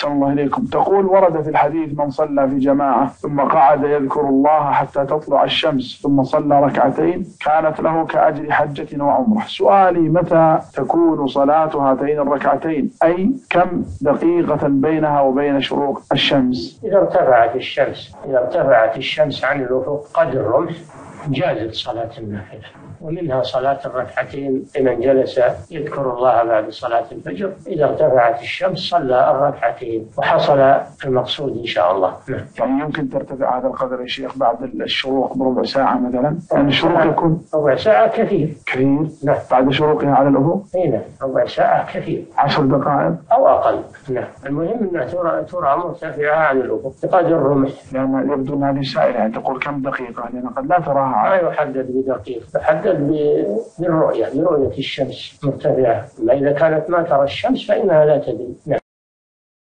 أحسن الله إليكم. تقول: ورد في الحديث: من صلى في جماعة ثم قعد يذكر الله حتى تطلع الشمس ثم صلى ركعتين كانت له كأجر حجة وعمرة. سؤالي: متى تكون صلاة هاتين الركعتين؟ أي كم دقيقة بينها وبين شروق الشمس؟ إذا ارتفعت الشمس عن الأفق قدر الرمح جازت صلاة النافلة، ومنها صلاة الركعتين لمن جلس يذكر الله بعد صلاة الفجر. إذا ارتفعت الشمس صلى الركعتين وحصل المقصود إن شاء الله. يعني يمكن ترتفع هذا القدر يا شيخ بعد الشروق بربع ساعة مثلا؟ يعني الشروق يكون ربع ساعة كثير نعم. بعد شروقها على الأفق؟ نعم، ربع ساعة كثير، 10 دقائق أو أقل. نعم، المهم أنها ترى مرتفعة عن الأفق بقدر الرمح. يعني يبدو أن هذه سائلة، يعني تقول كم دقيقة، لأن قد لا تراها. لا يحدد بدقيقة، تحدد بالرؤية الشمس مرتفعة. إذا كانت ما ترى الشمس فإنها لا تدري. نعم.